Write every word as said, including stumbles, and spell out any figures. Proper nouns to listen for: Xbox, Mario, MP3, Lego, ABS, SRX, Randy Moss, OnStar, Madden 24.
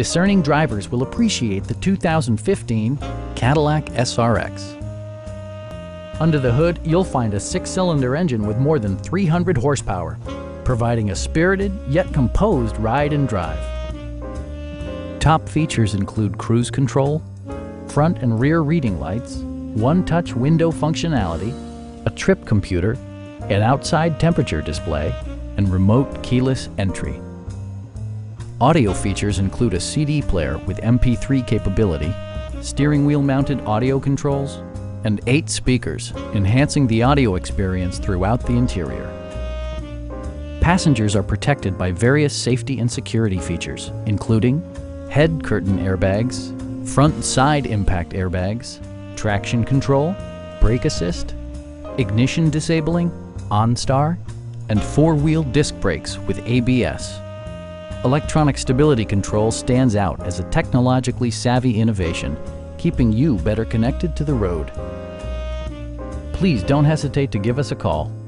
Discerning drivers will appreciate the two thousand fifteen Cadillac S R X. Under the hood, you'll find a six-cylinder engine with more than three hundred horsepower, providing a spirited yet composed ride and drive. Top features include cruise control, front and rear reading lights, one-touch window functionality, a trip computer, an outside temperature display, and remote keyless entry. Audio features include a C D player with M P three capability, steering wheel mounted audio controls, and eight speakers, enhancing the audio experience throughout the interior. Passengers are protected by various safety and security features, including head curtain airbags, front and side impact airbags, traction control, brake assist, ignition disabling, OnStar, and four-wheel disc brakes with A B S. Electronic stability control stands out as a technologically savvy innovation, keeping you better connected to the road. Please don't hesitate to give us a call.